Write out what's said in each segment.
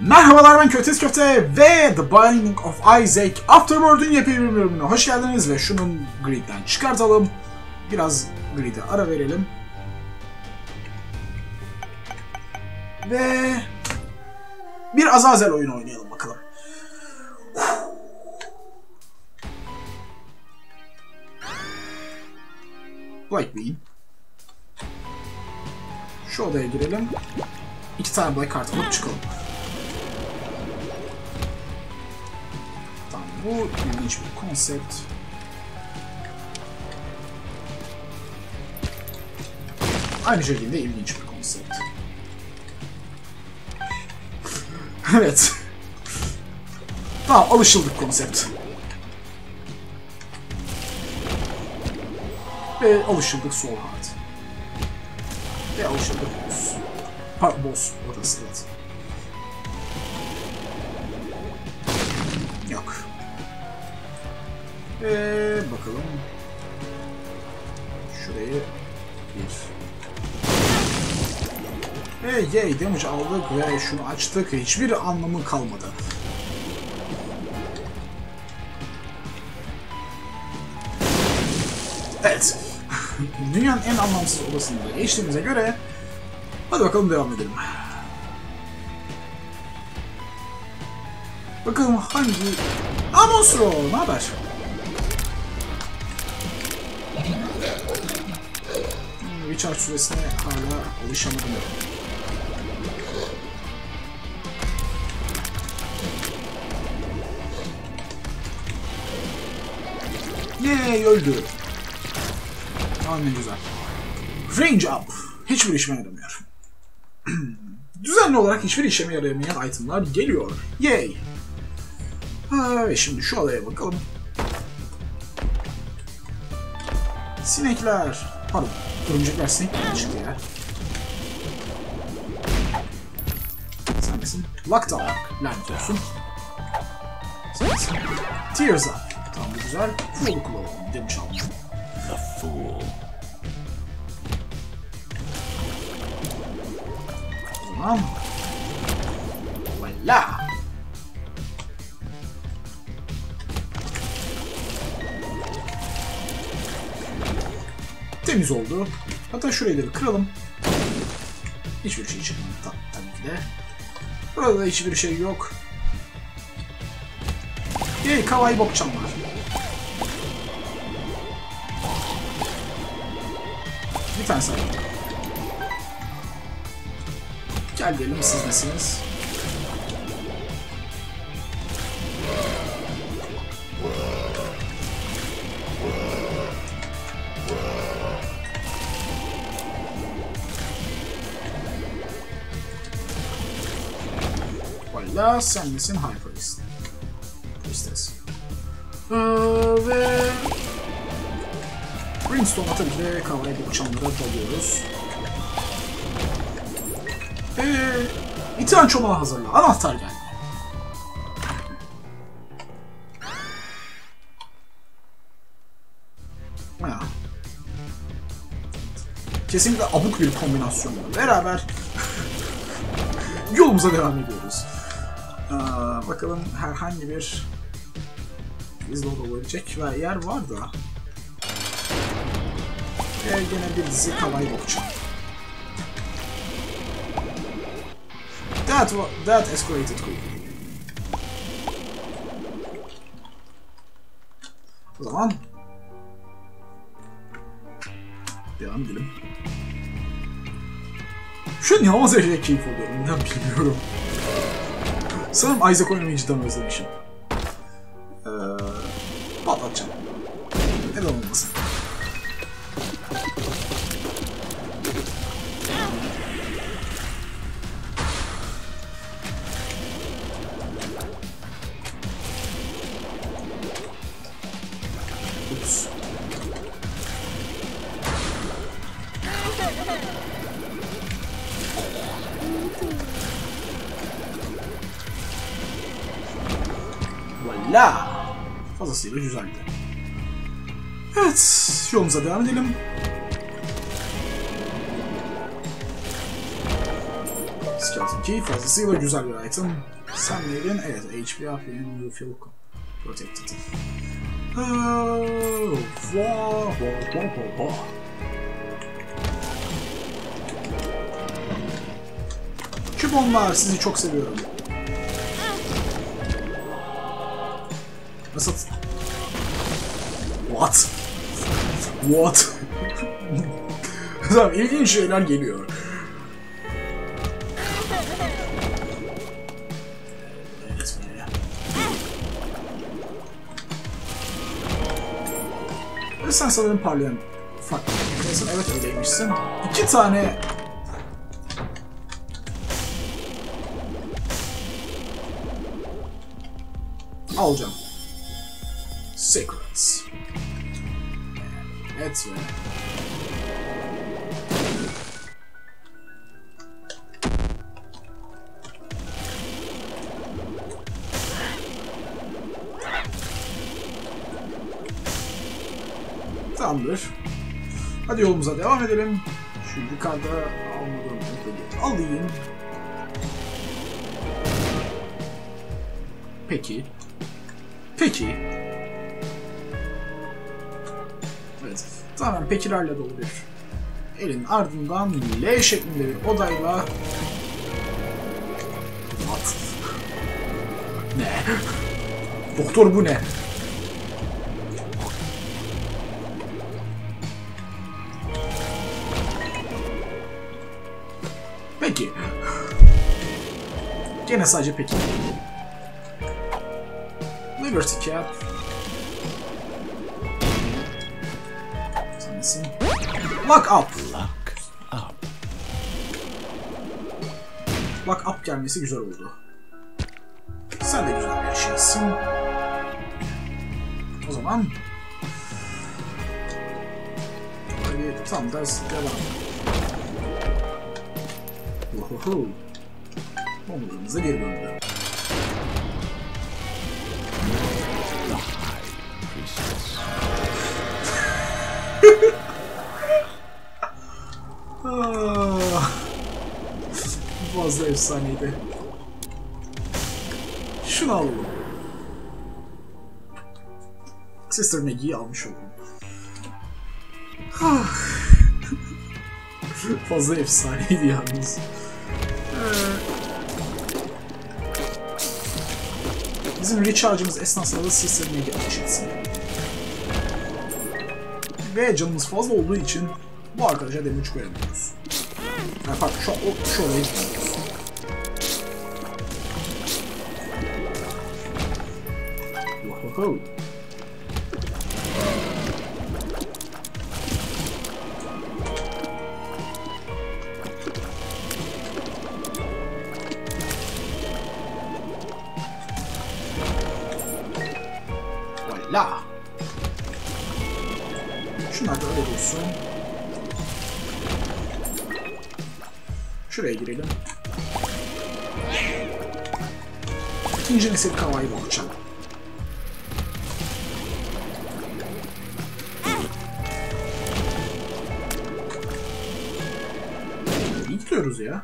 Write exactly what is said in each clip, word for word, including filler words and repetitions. Merhabalar, ben Köfteist Köfte ve The Binding of Isaac Afterbirth'ün yepyeni bir bölümüne hoş geldiniz ve şunun grid'den çıkartalım. Biraz grid'e ara verelim. Ve bir Azazel oyunu oynayalım bakalım. Blackbeam. Şu odaya girelim. İki tane black kart alıp çıkalım. Tamam, bu ilginç bir konsept. Aynı şekilde ilginç bir konsept. Evet. Tamam, alışıldık konsept. Ve alışıldık sol hat. Ve alışıldık boss. Pardon, boss orası, evet. Yok. Ee, bakalım. Şurayı bir. Hey, yey damage aldık ve şunu açtık. Hiçbir anlamı kalmadı. Evet. Dünyanın en anlamsız odasını da geçtiğimize göre hadi bakalım devam edelim. Bakalım hangi... Aa, Monstro! Ne haber? Recharge süresine hala alışamadım. Yeeey, öldü. Tamam, ne güzel. Range up. Hiçbir işime yaramıyor. Düzenli olarak hiçbir işime yaramayan itemlar geliyor. Yeeey. Ve şimdi şu adaya bakalım. Sinekler. Pardon. Örümcekler sinekler çıktı ya. Sen misin? Lockdown. Lanet olsun. Sen misin? Tears up. Tamam, bu güzel. Fool'u kullanalım. Demiş aldım. The Fool. Tamam. Voila. Temiz oldu. Hatta şurayı da bir kıralım. Hiçbir şey çıkmadı tabii ki de. Burada da hiçbir şey yok. Yey, kawaii bokçam var. Bir tane sayın. Gel diyelim, siz nesiniz? Valla sen misin? Hyperist. Ee, ve Brimstone tabii ki de kavayı bir uçanlara dalıyoruz. Eee İtihan çomağı hazırla. Anahtar geldi. Ha. Kesinlikle abuk bir kombinasyonla beraber yolumuza devam ediyoruz. Ee, bakalım herhangi bir izle olabilecek ve yer var da. Ve gene bir dizi kavayı bokçam. That, that escalated quickly. O zaman devam edelim. Şu ne o zevkle keyif alıyorum, neden bilmiyorum. Sanırım Isaac oynamayı cidden özlemişim. Patlatacağım. Neden olmasın? Ups. Voilà. Fazlasıyla güzeldi. Evet, yolumuza devam edelim. Skeleton ki fazlasıyla güzel bir item. Sen neyin? Evet, H P up and you feel protected. Oh, wow, wow, wow, wow. Kübonlar, sizi çok seviyorum. Nasıl? What? What? Tamam, ilginç şeyler geliyor. Ve sen sanırım parlayan farklı. Neyse, evet öyleymişsin. İki tane... Alacağım. Secrets. Evet. Tamamdır. Hadi yolumuza devam edelim. Şu yukarıda almadığım notları alayım. Peki. Peki. Evet. Tamam, pekilerle dolu bir elin ardından L şeklinde bir odayla... What? Ne? Doktor, bu ne? Peki. Gene sadece peki. Liberty Cap. Sensin. Lock up. Lock up. Lock up gelmesi güzel oldu. Sen de güzel bir şeysin. O zaman... Hadi tam ders devam. Ohoho. Bombalarımıza geri döndü. Fazla efsaneydi. Şunu alalım. Sister Maggie'yi almış oldum. Fazla efsaneydi yalnız. Bizim recharge'ımız esnasında da Sister Maggie açılsın. Ve canımız fazla olduğu için bu arkadaşa damage koyamıyoruz. Yani bak şu, şu oraya gitmiyoruz. Wohoho. La. Şunlar da öyle olsun. Şuraya girelim. İkinci nesil kavayı bakacağım. İyi gidiyoruz ya.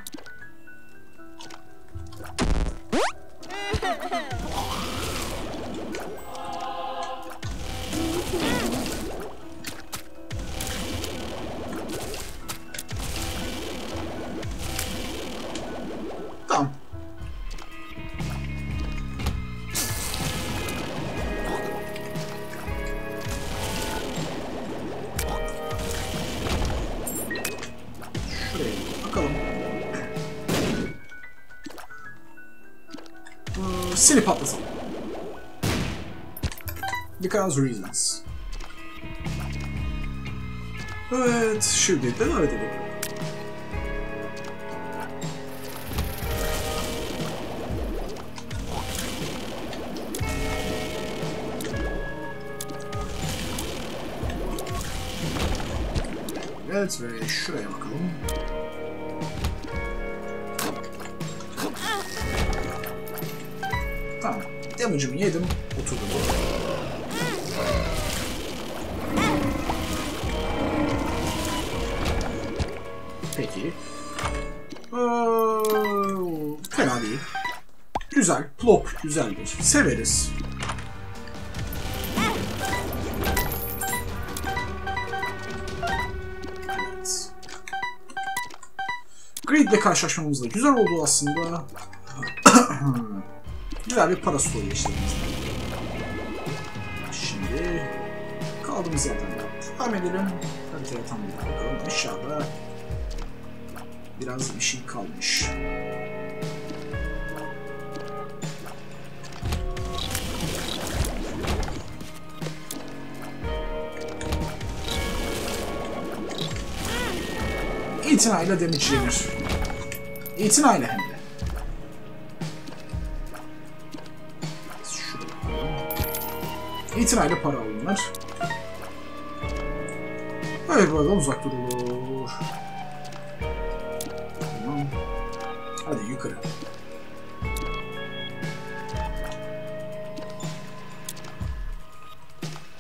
Seni patlatalım. Because reasons. Evet, şimdi devam edelim. Evet ve şuraya bakalım. Tamam, damage'ımı yedim, oturdum. Peki. Oh, fena değil. Güzel. Plop güzeldir. Severiz. Evet. Grid'le karşılaşmamız da güzel oldu aslında. Güzel bir para stoğu geçtiğimizde. Şimdi kaldığımız yerden devam edelim. Haritaya tam bir bakalım. Aşağıda biraz bir şey kalmış. İtinayla damage yenir. İtinayla hem de. İtinayla para alınır. Hayır, buradan uzak durulur. Tamam. Hadi yukarı.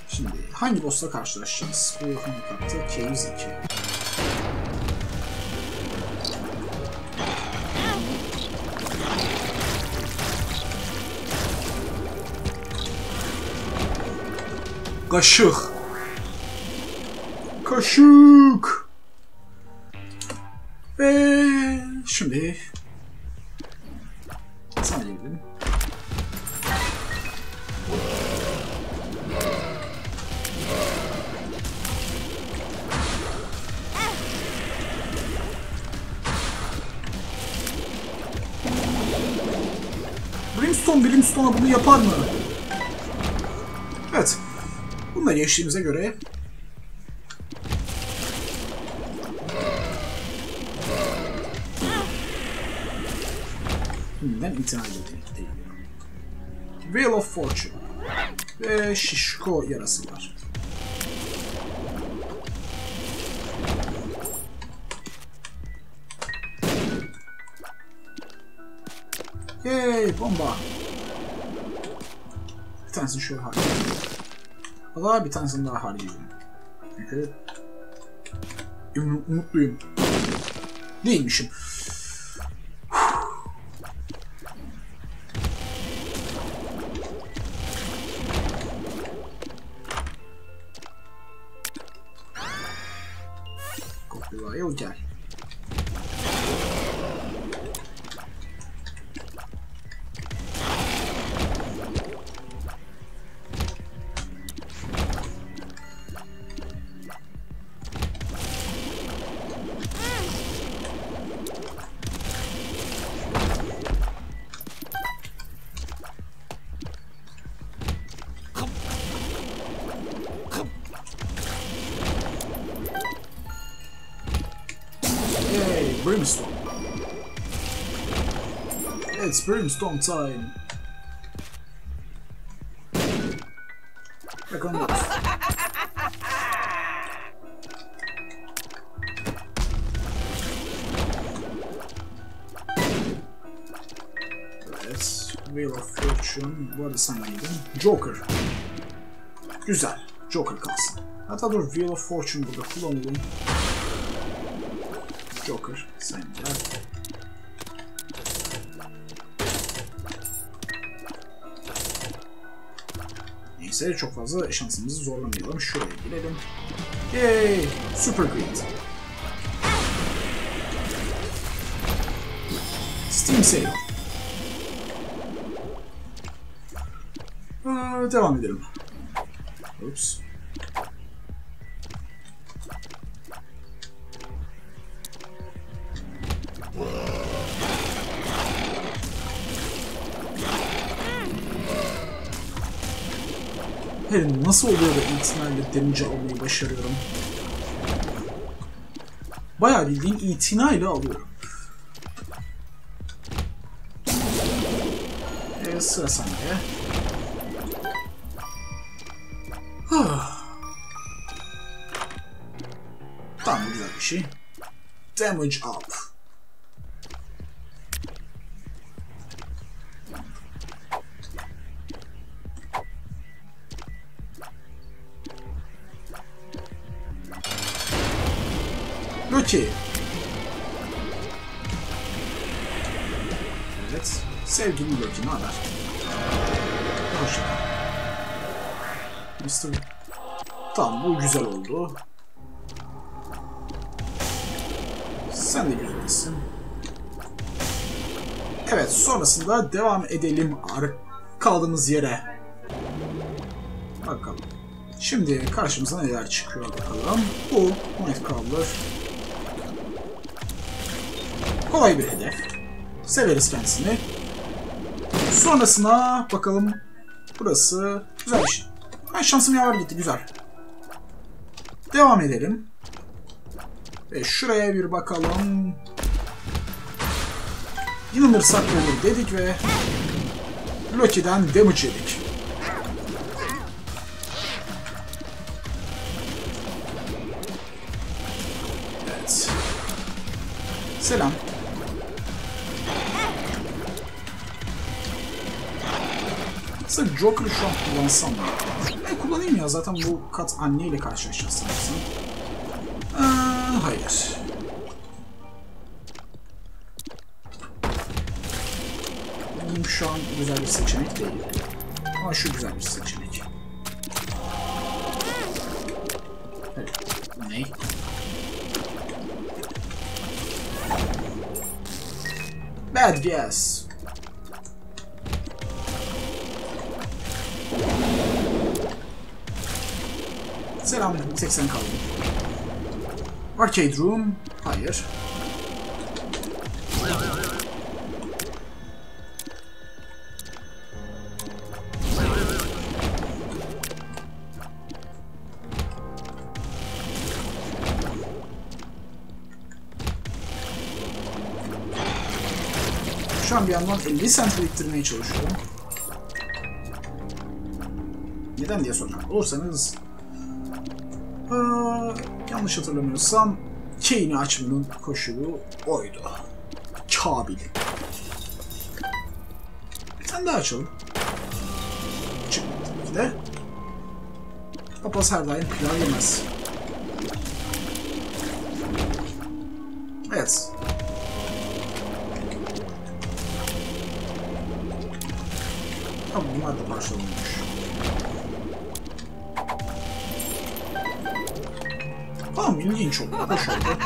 Şimdi hangi boss'la karşılaşacağız? Bu yakın katta K iki. Kaşık. Kaşık. Ve şimdi sana gidelim. Brimstone Brimstone'a bunu yapar mı? Evet. Bununla geçtiğimize göre ben itinayla değil. Wheel of Fortune ve şişko yarası var. Hey bomba. Bir tanesini şöyle harcayalım. Valla bir tanesini daha harcayacağım. Çünkü umutluyum. Değilmişim. Kopyala yol gel. Brimstone. It's Brimstone time. Back on this. Yes, Wheel of Fortune. What is something? Joker. Güzel. Joker castle. Hatta dur, Wheel of Fortune burada kullanalım. Joker, sen gel. Neyse, çok fazla şansımızı zorlamayalım. Şuraya girelim. Yay! Super Grid. Steam Sale. Aa, devam edelim. Oops. Nasıl oluyor da itinayla damage almayı başarıyorum? Bayağı bildiğin itinayla alıyorum. Ee, sıra sende. Tamam, güzel bir şey. Damage up. Evet. sevgili götünü arar. Hoşça kal. Tamam, bu güzel oldu. Sen de güzelsin. Evet, sonrasında devam edelim kaldığımız yere. Bakalım. Şimdi karşımıza neler çıkıyor bakalım. Bu Nightcrawler. Kolay bir hedef. Severiz kendisini. Sonrasına bakalım. Burası güzel bir şey. Ay, şansım yaver gitti, güzel. Devam edelim. Ve şuraya bir bakalım. İnanırsak olur dedik ve Loki'den damage yedik. Evet. Selam. Aslında Joker'ı şu an kullansam mı? Ne kullanayım ya, zaten bu kat anneyle karşılaşacağız sanırsam. Aa, hayır. Benim şu an güzel bir seçenek değil. Ama şu güzel bir seçenek. Evet. Ne? Bad guess. Selam, seksen kaldı. Arcade room, hayır. Şu an bir yandan elli sent biriktirmeye çalışıyorum. Neden diye soracak olursanız, Ee, yanlış hatırlamıyorsam Kane'i açmanın koşulu oydu. Kabil. Bir tane daha açalım. Çıkmadı bir de. Papaz her daim pilav yemez. Evet. Tamam, bunlar da parçalanmış. Tamam, ilginç oldu, hoş oldu.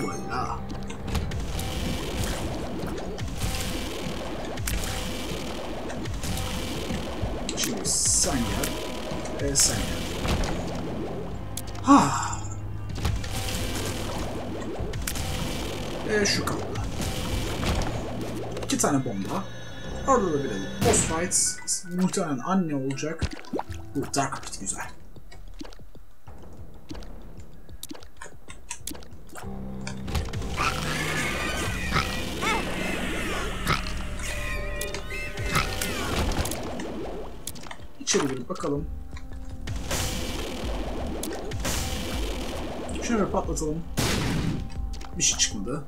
Valla. Şimdi sen gel, ee, sen gel. Ha. Ve şu kaldı. İki tane bomba. Orada da bir de boss fights. Muhtemelen anne olacak. Bu dark pit güzel. İçeri girip bakalım. Şunu bir patlatalım. Bir şey çıkmadı.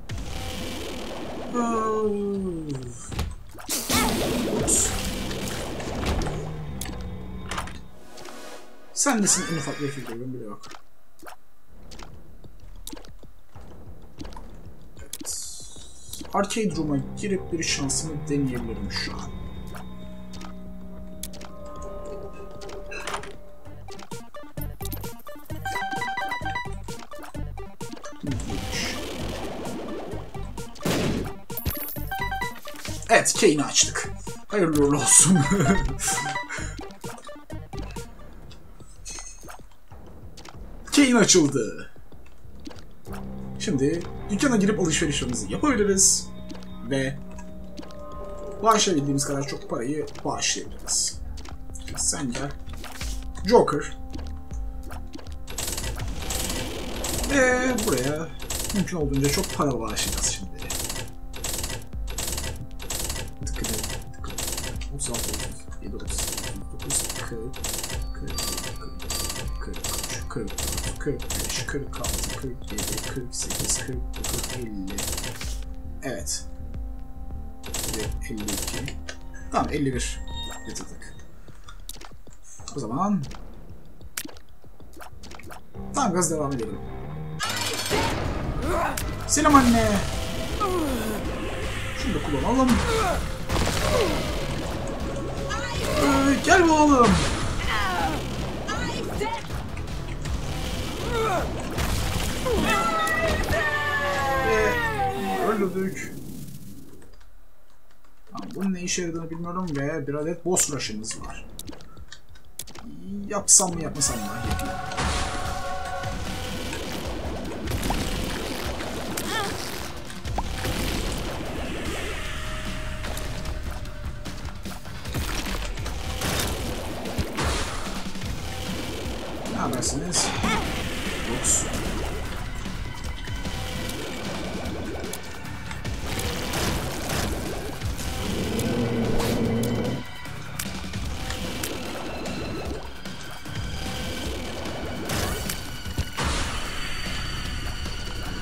Sen nesin, en ufak bir figürüm bile yok. Evet. Arcade room'a girip bir şansımı deneyebilirim şu an. Evet, Kane'i açtık. Hayırlı uğurlu olsun. Kane açıldı. Şimdi dükkana girip alışverişimizi yapabiliriz. Ve bağışlayabildiğimiz kadar çok parayı bağışlayabiliriz. Sen gel. Joker. Ve buraya mümkün olduğunca çok para bağışlayacağız şimdi. kırk altı, kırk yedi, kırk sekiz, kırk dokuz, elli. Evet. elli iki. Tamam, elli bir getirdik. o zaman. Tamam, gaz devam edelim. Selam anne. Şunu da kullanalım. Ee, gel oğlum. Ee, öldürdük. Tamam, bunun ne işe yaradığını bilmiyorum ve bir adet boss rush'ımız var. Yapsam mı yapmasam mı? Habersiniz. Box.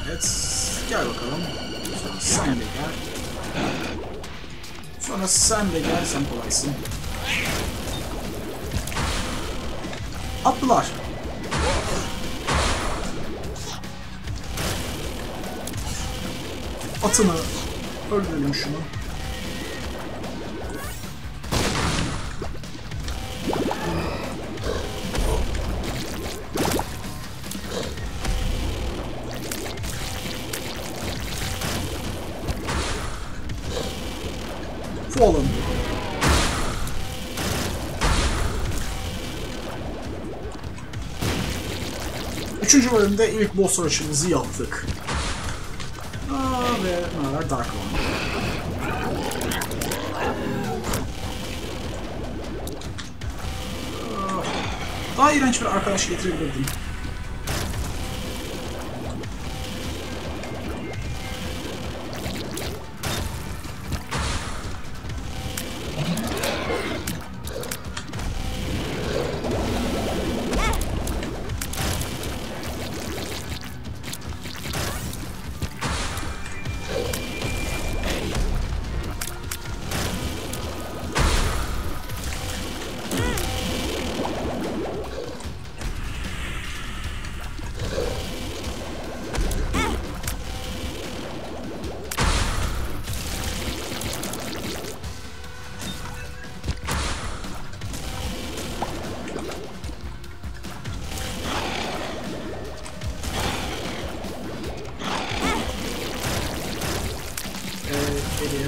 Evet, gel bakalım. Sonra sen de gel. Sonra sen de gel, sen kolaysın. Atlılar. Atını öldürelim şunu. Fallen. Üçüncü bölümde ilk boss rush'ımızı yaptık. Ve bunlar Dark One. Daha iğrenç bir arkadaş getirebilirdim.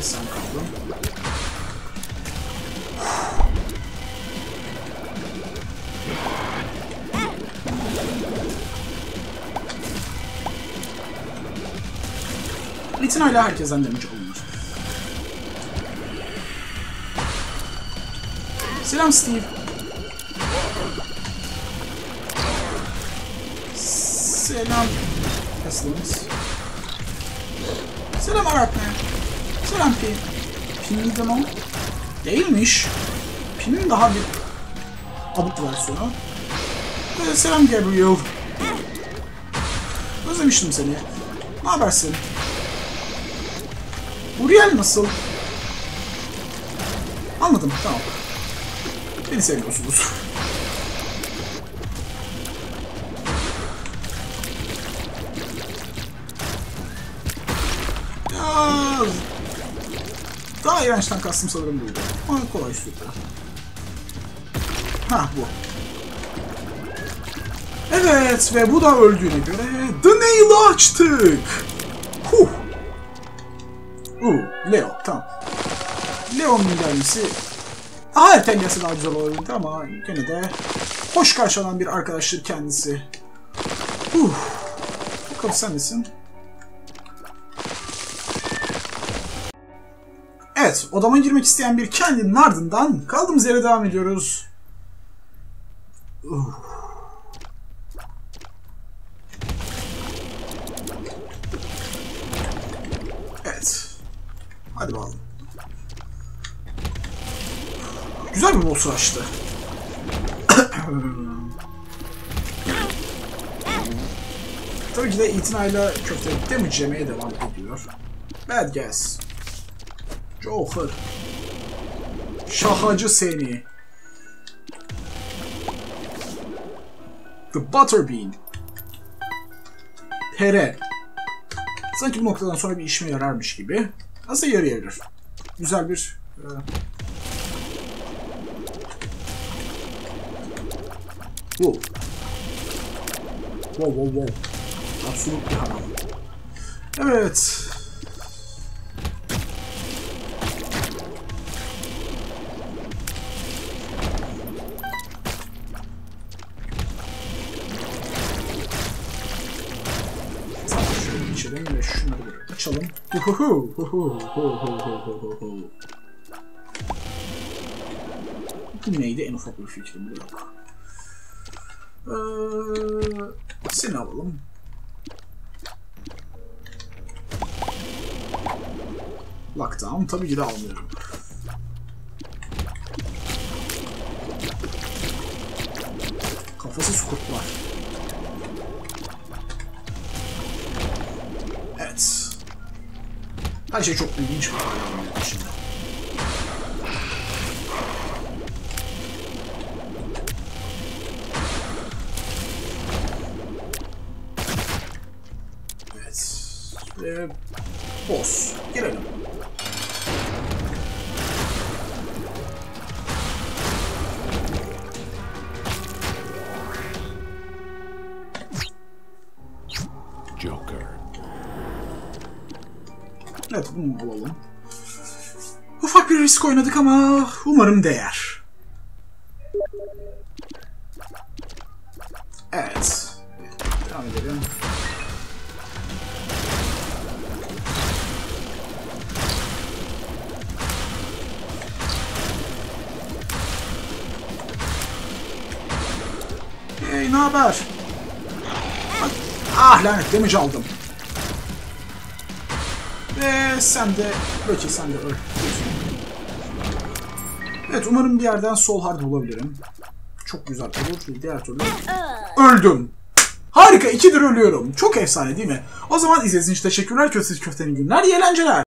Sen kaldın. Ritina'yla herkesten damage alınır. Selam Steve. Selam Aslanımız. Selam Arap'la. Selam Pere. Pin miydi lan? Değilmiş. Pin'in daha bir abut versiyonu. Ee, selam Gabriel. Özlemiştim seni. Ne habersin? Uriel nasıl? Anladım, tamam. Beni seviyorsunuz. Daha iğrençten kastım sanırım buydu. Ama kolay süper. Ha bu. Evet ve bu da öldüğüne göre The Nail'ı açtık. Huh. Uh, Leo tamam. Leo Mingallici. Daha erteliyası daha güzel olabildi ama gene de hoş karşılanan bir arkadaştır kendisi. Huh. Bakalım sen misin? Evet, odama girmek isteyen bir kendinin ardından kaldığımız yere devam ediyoruz. Uh. Evet. Hadi bakalım. Güzel bir boss açtı. Tabii ki de itinayla köfte damage yemeye devam ediyor. Bad guess. Joker. Şahacı seni. The butter bean. Pere. Sanki bu noktadan sonra bir işime yararmış gibi. Nasıl yarayabilir? Güzel bir... E... Wow. Wow wow wow. Absolut bir haram. Evet. Ve şunları böyle açalım. Huhuhu, huhuhu, huhuhu. Bu neydi? En ufak bir fikrim bile yok. Ee, seni alalım. Lockdown tabii ki de almıyorum. Kafasız kurtlar. Her şey çok ilginç bir hayvan şimdi. Evet. Ee, boss. Girelim. Evet, bunu alalım. Ufak bir risk oynadık ama umarım değer. Evet. Devam edelim. Hey, ne haber? Ah lanet, damage aldım. Ve sen de, Göçe sen de öl. Evet, umarım bir yerden sol hard bulabilirim. Çok güzel olur. Diğer türlü öldüm. Harika, ikidir ölüyorum. Çok efsane değil mi? O zaman izlediğiniz için teşekkürler. Köftesiz Köfte'nin günler, eğlenceler.